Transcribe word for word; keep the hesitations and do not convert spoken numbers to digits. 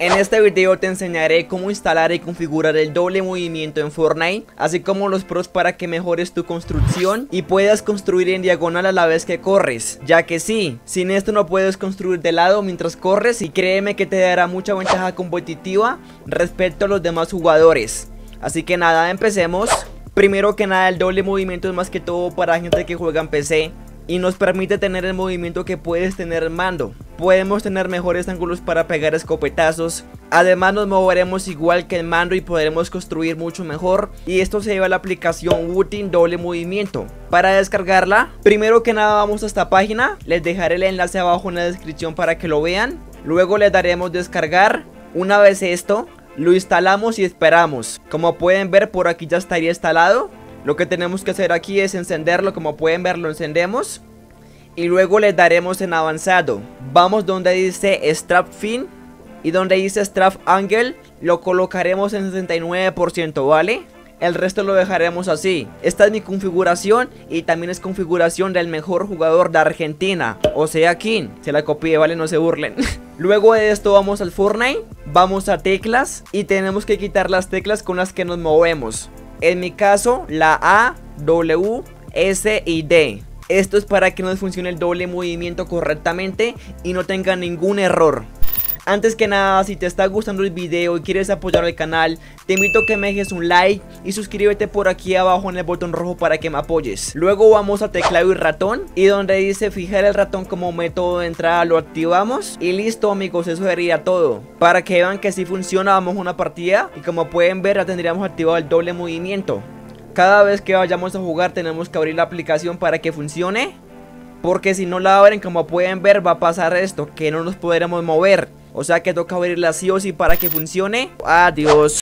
En este video te enseñaré cómo instalar y configurar el doble movimiento en Fortnite, así como los pros para que mejores tu construcción y puedas construir en diagonal a la vez que corres, ya que sí, sin esto no puedes construir de lado mientras corres y créeme que te dará mucha ventaja competitiva respecto a los demás jugadores. Así que nada, empecemos. Primero que nada, el doble movimiento es más que todo para gente que juega en P C y nos permite tener el movimiento que puedes tener en mando. Podemos tener mejores ángulos para pegar escopetazos. Además nos moveremos igual que el mando y podremos construir mucho mejor. Y esto se lleva a la aplicación Wooting doble movimiento. Para descargarla, primero que nada vamos a esta página. Les dejaré el enlace abajo en la descripción para que lo vean. Luego le daremos descargar. Una vez esto, lo instalamos y esperamos. Como pueden ver, por aquí ya estaría instalado. Lo que tenemos que hacer aquí es encenderlo. Como pueden ver, lo encendemos y luego le daremos en avanzado. Vamos donde dice Strap Fin y donde dice Strap Angle lo colocaremos en sesenta y nueve por ciento, ¿vale? El resto lo dejaremos así. Esta es mi configuración y también es configuración del mejor jugador de Argentina, o sea, King. Se la copié, ¿vale? No se burlen. Luego de esto vamos al Fortnite, vamos a teclas y tenemos que quitar las teclas con las que nos movemos. En mi caso, la A, W, S y D. Esto es para que nos funcione el doble movimiento correctamente y no tenga ningún error. Antes que nada, si te está gustando el video y quieres apoyar al canal, te invito a que me dejes un like y suscríbete por aquí abajo en el botón rojo para que me apoyes. Luego vamos a teclado y ratón y donde dice fijar el ratón como método de entrada lo activamos. Y listo amigos, eso sería todo. Para que vean que si funciona, vamos a una partida y como pueden ver ya tendríamos activado el doble movimiento. Cada vez que vayamos a jugar tenemos que abrir la aplicación para que funcione, porque si no la abren, como pueden ver, va a pasar esto, que no nos podremos mover. O sea que toca abrirla sí o sí para que funcione. Adiós.